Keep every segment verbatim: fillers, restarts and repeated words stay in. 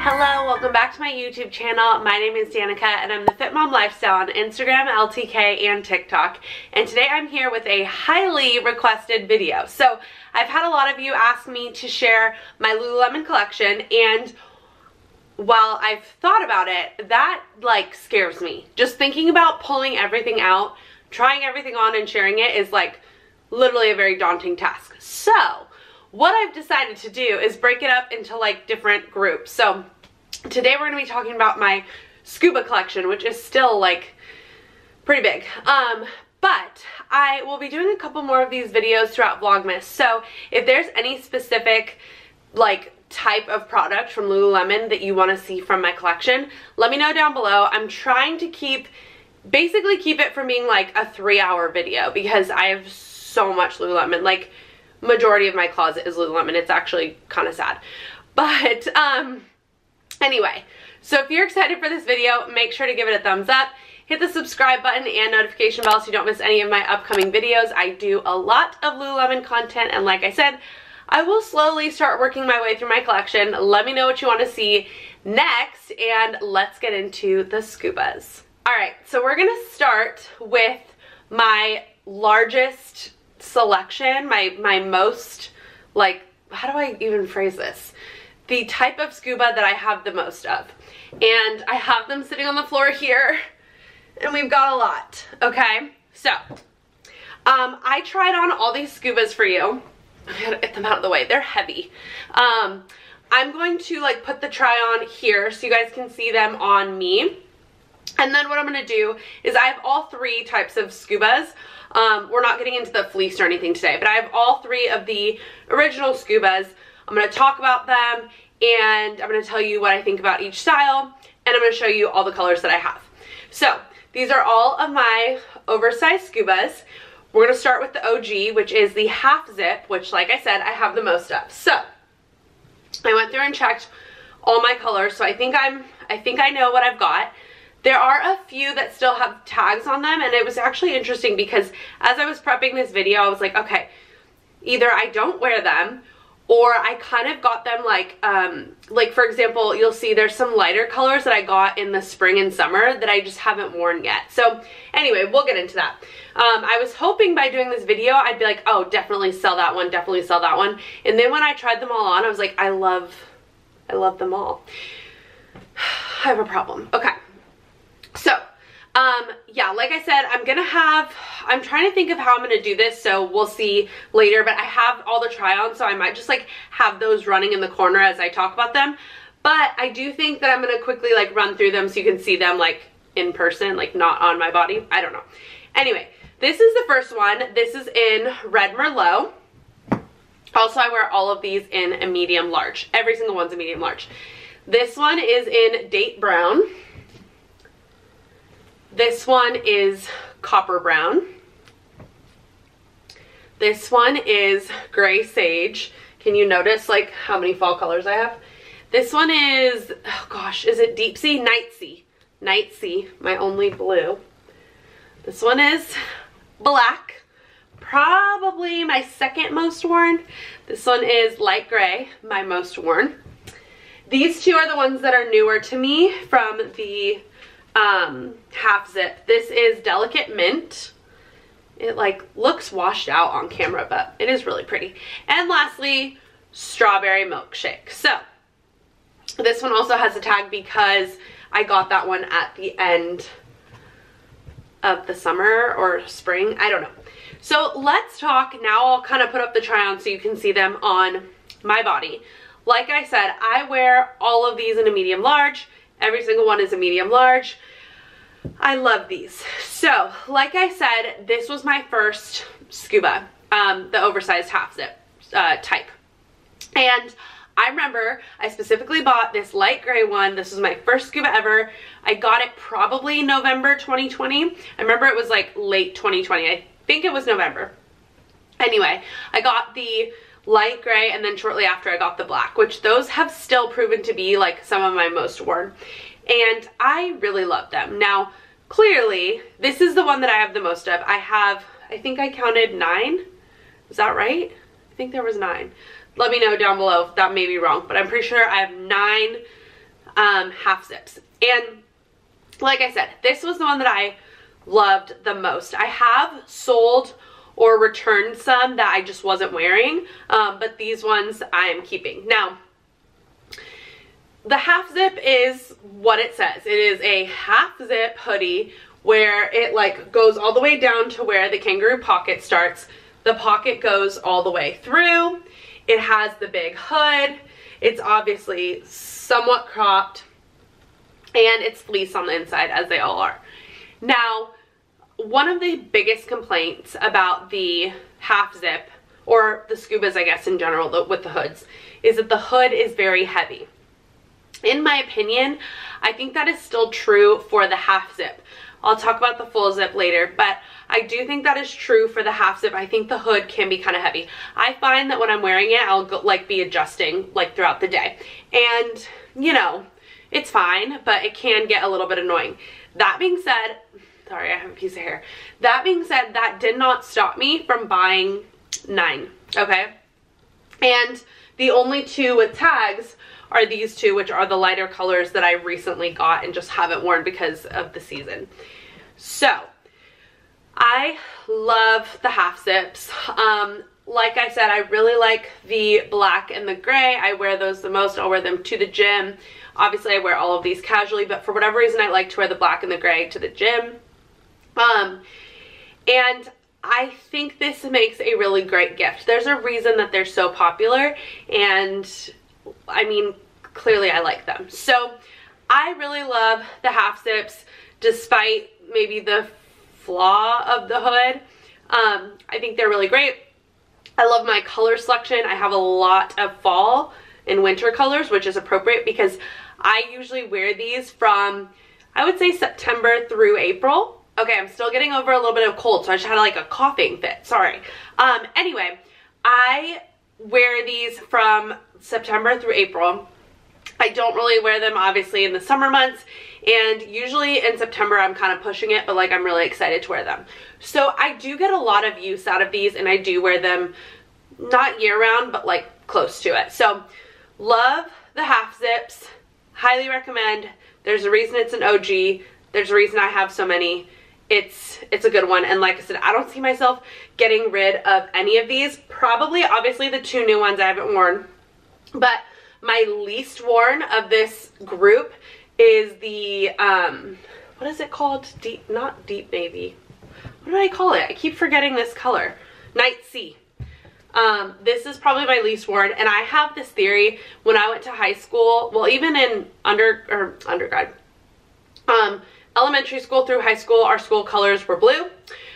Hello, welcome back to my YouTube channel. My name is Danica and I'm the Fit Mom Lifestyle on Instagram, L T K, and TikTok. And today I'm here with a highly requested video. So I've had a lot of you ask me to share my Lululemon collection, and while I've thought about it, that like scares me. Just thinking about pulling everything out, trying everything on and sharing it is like literally a very daunting task. So what I've decided to do is break it up into like different groups. So today we're going to be talking about my Scuba collection, which is still like pretty big. Um, but I will be doing a couple more of these videos throughout Vlogmas. So if there's any specific like type of product from Lululemon that you want to see from my collection, let me know down below. I'm trying to keep, basically keep it from being like a three hour video because I have so much Lululemon. Like majority of my closet is Lululemon. It's actually kind of sad. But, um... anyway, so if you're excited for this video, make sure to give it a thumbs up, hit the subscribe button and notification bell so you don't miss any of my upcoming videos. I do a lot of Lululemon content, and like I said, I will slowly start working my way through my collection. Let me know what you want to see next, and let's get into the Scubas. Alright, so we're going to start with my largest selection, my, my most, like, how do I even phrase this? The type of Scuba that I have the most of. And I have them sitting on the floor here, and we've got a lot, okay? So, um, I tried on all these Scubas for you. I gotta get them out of the way, they're heavy. Um, I'm going to like put the try on here so you guys can see them on me. And then what I'm gonna do is I have all three types of Scubas. Um, we're not getting into the fleece or anything today, but I have all three of the original Scubas. I'm going to talk about them, and I'm going to tell you what I think about each style, and I'm going to show you all the colors that I have. So these are all of my oversized Scubas. We're going to start with the O G, which is the half zip, which like I said, I have the most of. So I went through and checked all my colors, so I think I'm, I think I know what I've got. There are a few that still have tags on them, and it was actually interesting because as I was prepping this video, I was like, okay, either I don't wear them, or I kind of got them like, um, like for example, you'll see there's some lighter colors that I got in the spring and summer that I just haven't worn yet. So anyway, we'll get into that. Um, I was hoping by doing this video, I'd be like, oh, definitely sell that one, definitely sell that one. And then when I tried them all on, I was like, I love, I love them all. I have a problem. Okay. So, um, yeah, like I said, I'm gonna have, I'm trying to think of how I'm gonna do this, so we'll see later, but I have all the try-ons, so I might just like have those running in the corner as I talk about them. But I do think that I'm gonna quickly like run through them so you can see them like in person, like not on my body. I don't know. Anyway, this is the first one. This is in Red Merlot. Also, I wear all of these in a medium large. Every single one's a medium large. This one is in Date Brown. This one is Carib Brown. This one is Gray Sage. Can you notice like how many fall colors I have? This one is, oh gosh, is it Deep Sea? Night Sea. Night Sea, my only blue. This one is black, probably my second most worn. This one is Light Gray, my most worn. These two are the ones that are newer to me from the um, half zip. This is Delicate Mint. It like looks washed out on camera, but it is really pretty. And lastly, Strawberry Milkshake. So this one also has a tag because I got that one at the end of the summer or spring. I don't know. So let's talk. Now I'll kind of put up the try on so you can see them on my body. Like I said, I wear all of these in a medium large. Every single one is a medium large. I love these. So, like I said, this was my first Scuba, um, the oversized half zip uh, type. And I remember I specifically bought this light gray one. This was my first Scuba ever. I got it probably November twenty twenty. I remember it was like late twenty twenty. I think it was November. Anyway, I got the light gray, and then shortly after I got the black, which those have still proven to be like some of my most worn. And I really love them. Now, clearly, this is the one that I have the most of. I have, I think I counted nine Was that right? I think there was nine. Let me know down below. That may be wrong, but I'm pretty sure I have nine um, half zips. And like I said, this was the one that I loved the most. I have sold or returned some that I just wasn't wearing, um, but these ones I'm keeping. Now, the half zip is what it says. It is a half zip hoodie where it like goes all the way down to where the kangaroo pocket starts. The pocket goes all the way through. It has the big hood. It's obviously somewhat cropped, and it's fleece on the inside, as they all are. Now, one of the biggest complaints about the half zip, or the Scubas, I guess, in general, the, with the hoods, is that the hood is very heavy. In my opinion, I think that is still true for the half zip. I'll talk about the full zip later, but I do think that is true for the half zip. I think the hood can be kind of heavy. I find that when I'm wearing it, I'll go, like be adjusting like throughout the day. And, you know, it's fine, but it can get a little bit annoying. That being said, sorry, I have a piece of hair. That being said, that did not stop me from buying nine, okay? And the only two with tags are these two, which are the lighter colors that I recently got and just haven't worn because of the season. So, I love the half zips. Um, like I said, I really like the black and the gray. I wear those the most. I'll wear them to the gym. Obviously, I wear all of these casually, but for whatever reason, I like to wear the black and the gray to the gym. Um, and I think this makes a really great gift. There's a reason that they're so popular, and I mean, clearly I like them. So I really love the half zips, despite maybe the flaw of the hood. Um, I think they're really great. I love my color selection. I have a lot of fall and winter colors, which is appropriate because I usually wear these from, I would say, September through April. Okay, I'm still getting over a little bit of cold, so I just had like a coughing fit, sorry. Um, anyway, I wear these from September through April. I don't really wear them, obviously, in the summer months, and usually in September I'm kind of pushing it, but like I'm really excited to wear them. So I do get a lot of use out of these, and I do wear them not year-round, but like close to it. So love the half zips, highly recommend. There's a reason it's an O G. There's a reason I have so many. It's it's a good one, and like I said, I don't see myself getting rid of any of these. Probably, obviously, the two new ones I haven't worn, but my least worn of this group is the um what is it called? Deep, not deep navy. What do I call it? I keep forgetting this color. Night Sea. Um, this is probably my least worn, and I have this theory. When I went to high school, well, even in under or undergrad, um. elementary school through high school, our school colors were blue.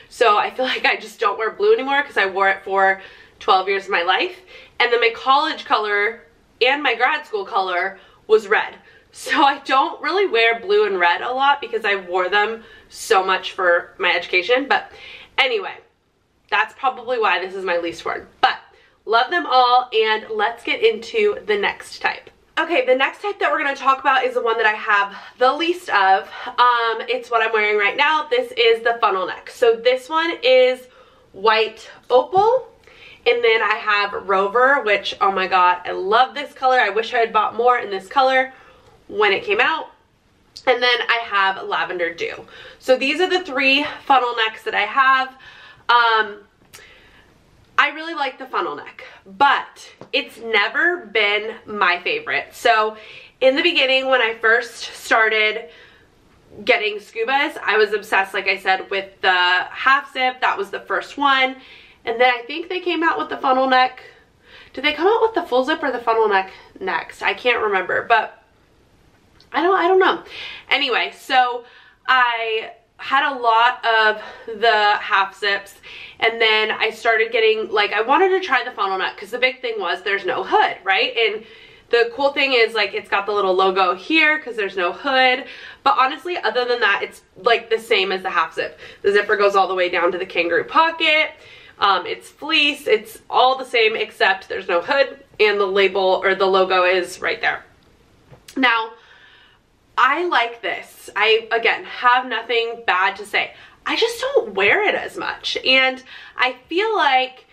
So I feel like I just don't wear blue anymore because I wore it for twelve years of my life. And then my college color and my grad school color was red. So I don't really wear blue and red a lot because I wore them so much for my education. But anyway, that's probably why this is my least worn. But love them all, and let's get into the next type. Okay, the next type that we're going to talk about is the one that I have the least of. Um, it's what I'm wearing right now. This is the funnel neck. So this one is White Opal, and then I have Rover, which, oh my god, I love this color. I wish I had bought more in this color when it came out. And then I have Lavender Dew. So these are the three funnel necks that I have. Um, I really like the funnel neck, but it's never been my favorite. So in the beginning, when I first started getting Scubas, I was obsessed, like I said, with the half zip. That was the first one. And then I think they came out with the funnel neck. Did they come out with the full zip or the funnel neck next? I can't remember, but I don't, I don't know. Anyway, so I had a lot of the half zips, and then I started getting, like, I wanted to try the funnel neck because the big thing was there's no hood, right? And the cool thing is, like, it's got the little logo here because there's no hood, but honestly, other than that, it's like the same as the half zip. The zipper goes all the way down to the kangaroo pocket. Um, it's fleece. It's all the same except there's no hood, and the label or the logo is right there. Now, I like this. I, again, have nothing bad to say. I just don't wear it as much, and I feel like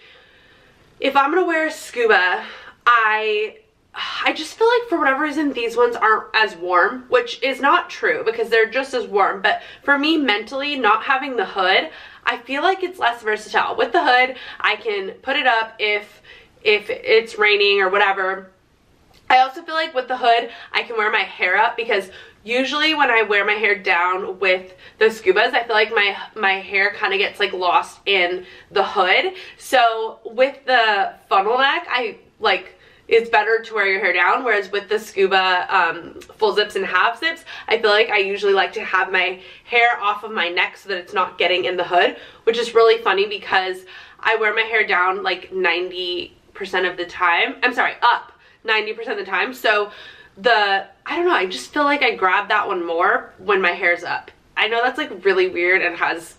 If I'm gonna wear Scuba, I I just feel like for whatever reason these ones aren't as warm, which is not true because they're just as warm, but for me mentally, not having the hood, I feel like it's less versatile. With the hood, I can put it up if if it's raining or whatever. I also feel like with the hood, I can wear my hair up, because usually when I wear my hair down with the Scubas, I feel like my my hair kind of gets like lost in the hood. So with the funnel neck, I like it's better to wear your hair down, whereas with the Scuba um, full zips and half zips, I feel like I usually like to have my hair off of my neck so that it's not getting in the hood, which is really funny because I wear my hair down like ninety percent of the time. I'm sorry, up ninety percent of the time. So the, I don't know, I just feel like I grab that one more when my hair's up. I know that's like really weird and has,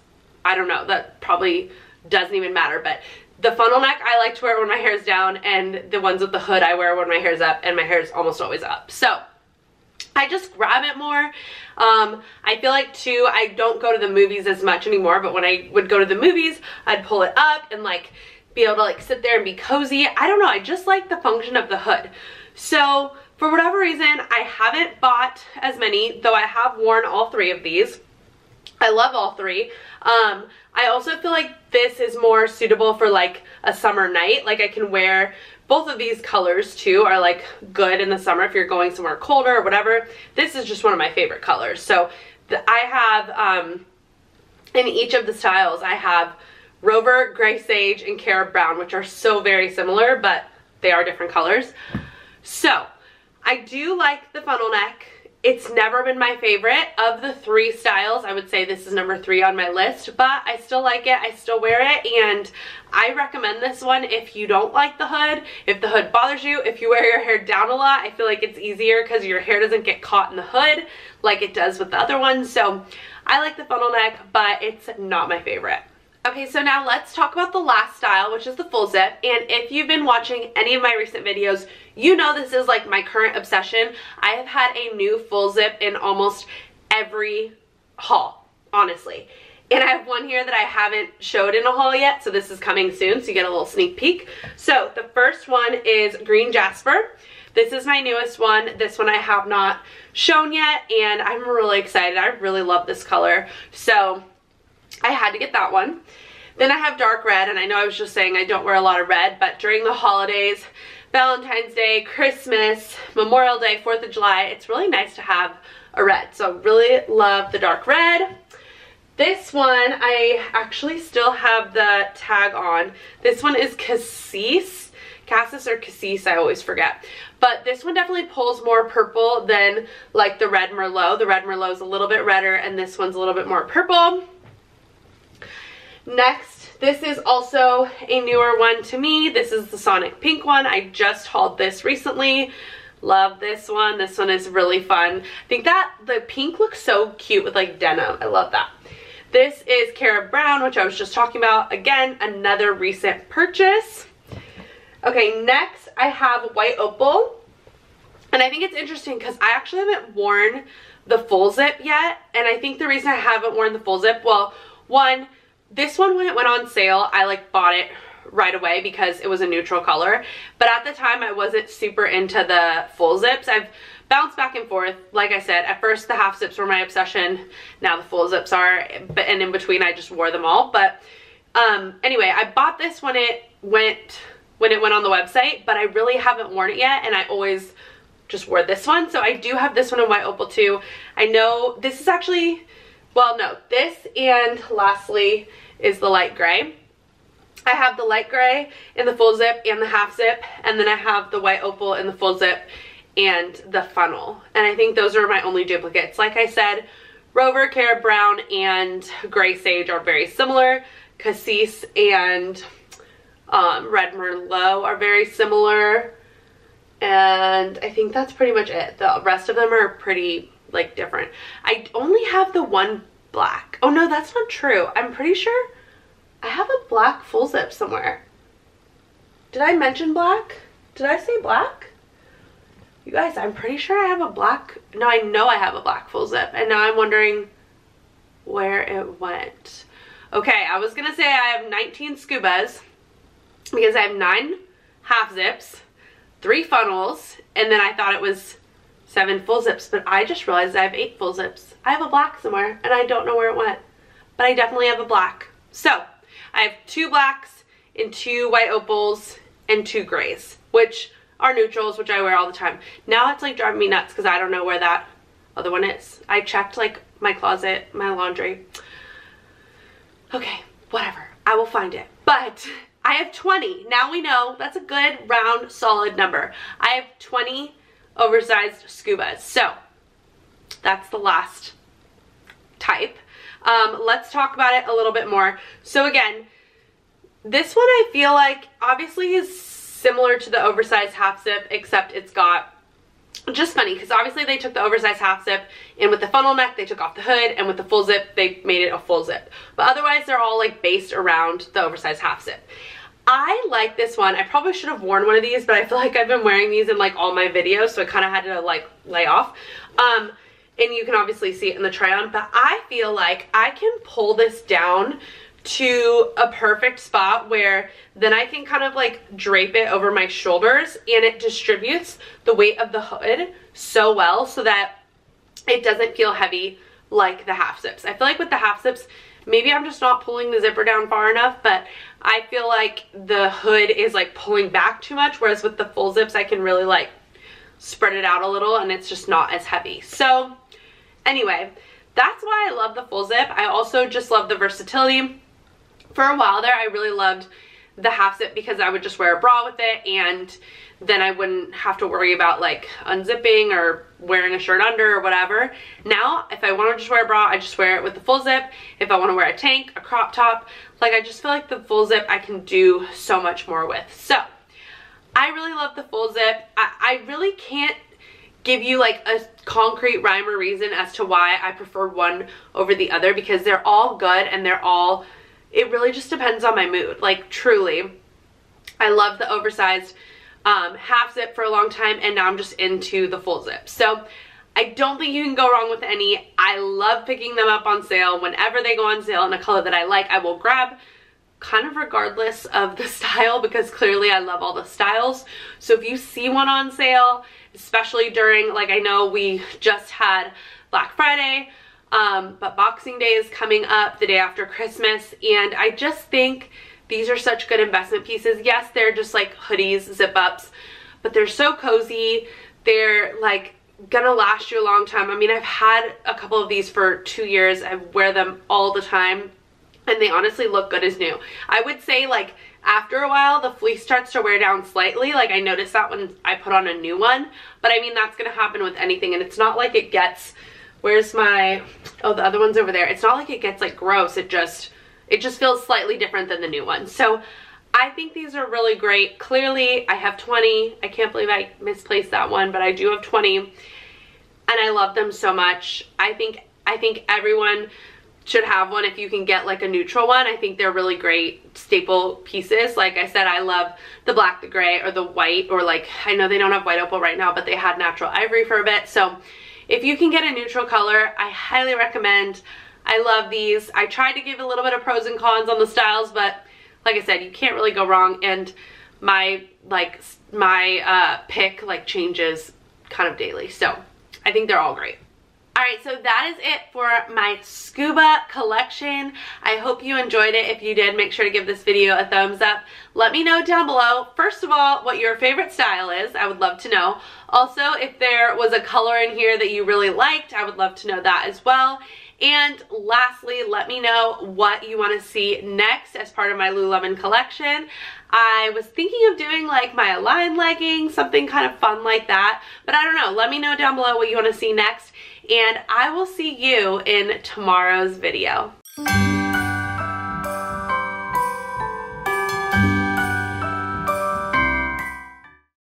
I don't know, that probably doesn't even matter, but the funnel neck I like to wear when my hair's down, and the ones with the hood I wear when my hair's up, and my hair's almost always up. So I just grab it more. Um, I feel like too, I don't go to the movies as much anymore, but when I would go to the movies, I'd pull it up and like be able to like sit there and be cozy. I don't know, I just like the function of the hood. So for whatever reason, I haven't bought as many, though I have worn all three of these. I love all three. Um, I also feel like this is more suitable for like a summer night. Like I can wear both of these colors too, are like good in the summer if you're going somewhere colder or whatever. This is just one of my favorite colors. So the, I have, um, in each of the styles, I have Rover, Gray Sage, and Cara Brown, which are so very similar, but they are different colors. So I do like the funnel neck. It's never been my favorite of the three styles. I would say this is number three on my list, but I still like it. I still wear it, and I recommend this one if you don't like the hood, if the hood bothers you, if you wear your hair down a lot. I feel like it's easier because your hair doesn't get caught in the hood like it does with the other one. So I like the funnel neck, but it's not my favorite. Okay, so now let's talk about the last style, which is the full zip. And if you've been watching any of my recent videos, you know this is like my current obsession. I have had a new full zip in almost every haul, honestly. And I have one here that I haven't showed in a haul yet, so this is coming soon, so you get a little sneak peek. So the first one is Green Jasper. This is my newest one. This one I have not shown yet, and I'm really excited. I really love this color. So I had to get that one. Then I have Dark Red, and I know I was just saying I don't wear a lot of red, but during the holidays, Valentine's Day, Christmas, Memorial Day, fourth of July, it's really nice to have a red. So really love the Dark Red. This one, I actually still have the tag on. This one is Cassis. Cassis or Cassis, I always forget. But this one definitely pulls more purple than like the Red Merlot. The Red Merlot is a little bit redder, and this one's a little bit more purple. Next, this is also a newer one to me. This is the Sonic Pink one. I just hauled this recently. Love this one. This one is really fun. I think that the pink looks so cute with like denim. I love that. This is Carib Brown, which I was just talking about. Again, another recent purchase. Okay, next I have White Opal. And I think it's interesting because I actually haven't worn the full zip yet. And I think the reason I haven't worn the full zip, well, one, this one, when it went on sale, I like bought it right away because it was a neutral color. But at the time, I wasn't super into the full zips. I've bounced back and forth. Like I said, at first the half zips were my obsession. Now the full zips are, and in between I just wore them all. But um, anyway, I bought this when it went when it went on the website, but I really haven't worn it yet, and I always just wore this one. So I do have this one in White Opal too. I know this is actually... Well, no, this and lastly is the Light Gray. I have the Light Gray in the full zip and the half zip, and then I have the White Opal in the full zip and the funnel. And I think those are my only duplicates. Like I said, Rover, Cara Brown, and Gray Sage are very similar. Cassis and um, Red Merlot are very similar. And I think that's pretty much it. The rest of them are pretty... like different. I only have the one black. Oh no, that's not true. I'm pretty sure I have a black full zip somewhere. Did I mention black? Did I say black? You guys, I'm pretty sure I have a black. No, I know I have a black full zip, and now I'm wondering where it went. Okay, I was gonna say I have nineteen Scubas, because I have nine half zips, three funnels, and then I thought it was seven full zips, but I just realized I have eight full zips. I have a black somewhere and I don't know where it went, but I definitely have a black. So I have two blacks and two white opals and two grays, which are neutrals, which I wear all the time. Now it's like driving me nuts because I don't know where that other one is. I checked like my closet, my laundry. Okay, whatever, I will find it. But I have twenty. Now we know that's a good round solid number. I have twenty oversized Scubas. So that's the last type. Um, let's talk about it a little bit more. So again, this one I feel like obviously is similar to the oversized half zip, except it's got, just funny, because obviously they took the oversized half zip and with the funnel neck they took off the hood, and with the full zip they made it a full zip. But otherwise they're all like based around the oversized half zip. I like this one. I probably should have worn one of these, but I feel like I've been wearing these in like all my videos, so I kind of had to like lay off. Um, and you can obviously see it in the try on, but I feel like I can pull this down to a perfect spot where then I can kind of like drape it over my shoulders, and it distributes the weight of the hood so well so that it doesn't feel heavy like the half zips. I feel like with the half zips, maybe I'm just not pulling the zipper down far enough, but I feel like the hood is like pulling back too much, whereas with the full zips I can really like spread it out a little and it's just not as heavy. So anyway, that's why I love the full zip. I also just love the versatility. For a while there, I really loved the half zip because I would just wear a bra with it, and then I wouldn't have to worry about like unzipping or wearing a shirt under or whatever. Now, if I want to just wear a bra, I just wear it with the full zip. If I want to wear a tank, a crop top, like I just feel like the full zip I can do so much more with. So I really love the full zip. I, I really can't give you like a concrete rhyme or reason as to why I prefer one over the other, because they're all good and they're all, it really just depends on my mood. Like truly, I love the oversized um, half zip for a long time, and now I'm just into the full zip. So I don't think you can go wrong with any. I love picking them up on sale. Whenever they go on sale in a color that I like, I will grab, kind of regardless of the style, because clearly I love all the styles. So if you see one on sale, especially during, like I know we just had Black Friday, Um, but Boxing Day is coming up, the day after Christmas, and I just think these are such good investment pieces. Yes, they're just like hoodies, zip ups, but they're so cozy. They're like gonna last you a long time. I mean, I've had a couple of these for two years. I wear them all the time, and they honestly look good as new. I would say like after a while, the fleece starts to wear down slightly. Like I noticed that when I put on a new one, but I mean, that's gonna happen with anything, and it's not like it gets, where's my, oh, the other one's over there. It's not like it gets like gross. It just, it just feels slightly different than the new one. So I think these are really great. Clearly I have twenty. I can't believe I misplaced that one, but I do have twenty, and I love them so much. I think, I think everyone should have one if you can get like a neutral one. I think they're really great staple pieces. Like I said, I love the black, the gray, or the white, or like, I know they don't have White Opal right now, but they had Natural Ivory for a bit. So if you can get a neutral color, I highly recommend. I love these. I tried to give a little bit of pros and cons on the styles, but like I said, you can't really go wrong, and my like my uh, pick like changes kind of daily. So I think they're all great. All right, so that is it for my Scuba collection. I hope you enjoyed it. If you did, make sure to give this video a thumbs up. Let me know down below, first of all, what your favorite style is. I would love to know. Also, if there was a color in here that you really liked, I would love to know that as well. And lastly, let me know what you want to see next as part of my Lululemon collection. I was thinking of doing like my Align leggings, something kind of fun like that, but I don't know. Let me know down below what you want to see next, and I will see you in tomorrow's video.